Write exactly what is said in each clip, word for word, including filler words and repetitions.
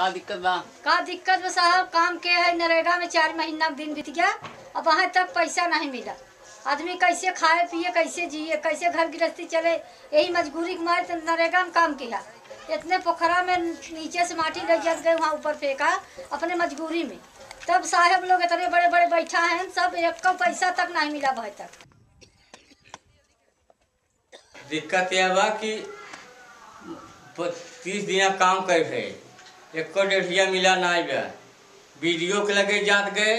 का दिक्कत बा? का दिक्कत बा साहब, काम के है नरेगा में चार महीना दिन बीत गया, अब वहाँ तक पैसा नहीं मिला। आदमी कैसे खाए पिए, कैसे जिए, कैसे घर गृहस्थी चले, यही मजबूरी के मारे नरेगा में काम किया। इतने पोखरा में नीचे से माटी लग जस गए, वहाँ ऊपर फेंका अपने मजबूरी में। तब साहब लोग इतने बड़े बड़े बैठा हैं, सब एक का पैसा तक नहीं मिला भाई तक। दिक्कत यह बा कि तीस दिन काम कर रहे, एक डेढ़िया मिला नहीं बा। वीडियो के लगे जात गए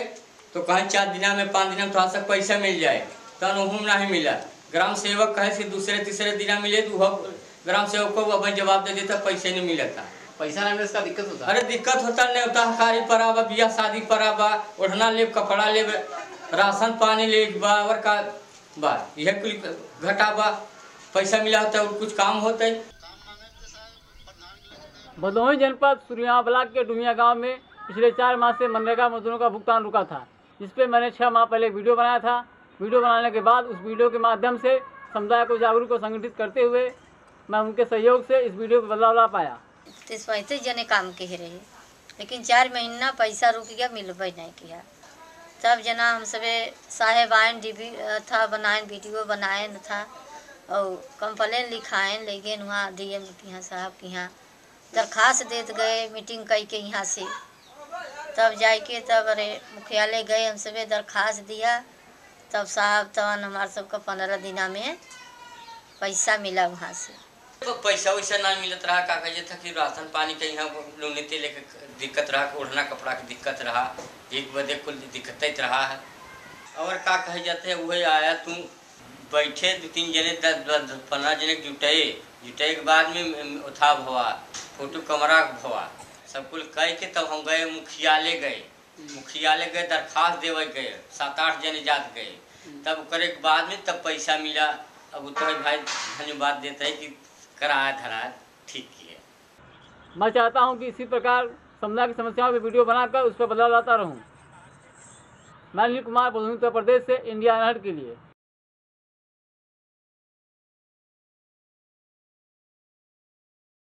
तो कहीं चार दिन में पाँच दिन में थोड़ा सा पैसा मिल जाए, तन वहूँ नहीं मिला। ग्राम सेवक कहे से दूसरे तीसरे दिन मिले तो वह ग्राम सेवक को अपन जवाब दे देता पैसे नहीं मिलता। पैसा नहीं मिलने से दिक्कत होता? अरे दिक्कत होता न्योता कारी पराबा, बियाह शादी पराबा, ओढ़ना लेब, कपड़ा लेब, राशन पानी लेब और का बा, यह कुल घटाबा। पैसा मिला होता है और कुछ काम होता है। भदोही जनपद सूर्या ब्लॉक के डुमिया गांव में पिछले चार माह से मनरेगा मजदूरों का भुगतान रुका था, जिसपे मैंने छः माह पहले एक वीडियो बनाया था। वीडियो बनाने के बाद उस वीडियो के माध्यम से समुदाय को जागरूक और संगठित करते हुए मैं उनके सहयोग से इस वीडियो को बदलाव ला पाया। तीस पैंतीस जने काम के रहे, लेकिन चार महीना पैसा रुक गया, मिलबे नहीं किया। तब जना हम सब साहेब आयन डी बी था बनाए, वीडियो बनाए था और कंप्लेन लिखाएँ, लेकिन वहाँ डी एम के यहाँ साहब के यहाँ दरखास्त देते गए, मीटिंग कई के यहाँ से। तब जाके तब अरे मुख्यालय गए, हम सब दरखास्त दिया, तब साहब तवन हमार सबका पंद्रह दिन में पैसा मिला वहाँ से। तो पैसा वैसा ना मिलत रहा, का कहे था कि राशन पानी के यहाँ लोग नीति लेके दिक्कत रहा, ओढ़ना कपड़ा की दिक्कत रहा, एक बजे कुल दिक्कत रहा है। और का कहे जाते है वही आया, तुम बैठे दो तीन जने दस पंद्रह जने जुटे, जुटे के बाद में उठा भवा फोटो कमरा भवा सब कुल कह के तब हम गए मुखियालय गए। मुखियालय गए दरखास्त देवे गए, सात आठ जने जात गए, तब करे के बाद में तब पैसा मिला। अब उतर भाई धन्यवाद देते है कि कराया धरा ठीक किया। मैं चाहता हूं कि इसी प्रकार समुदाय की समस्याओं पर वीडियो बनाकर उस पर बदलाव लाता रहूं। मैं अनिल कुमार बड़ोही उत्तर प्रदेश से इंडिया अनहर्ड के लिए।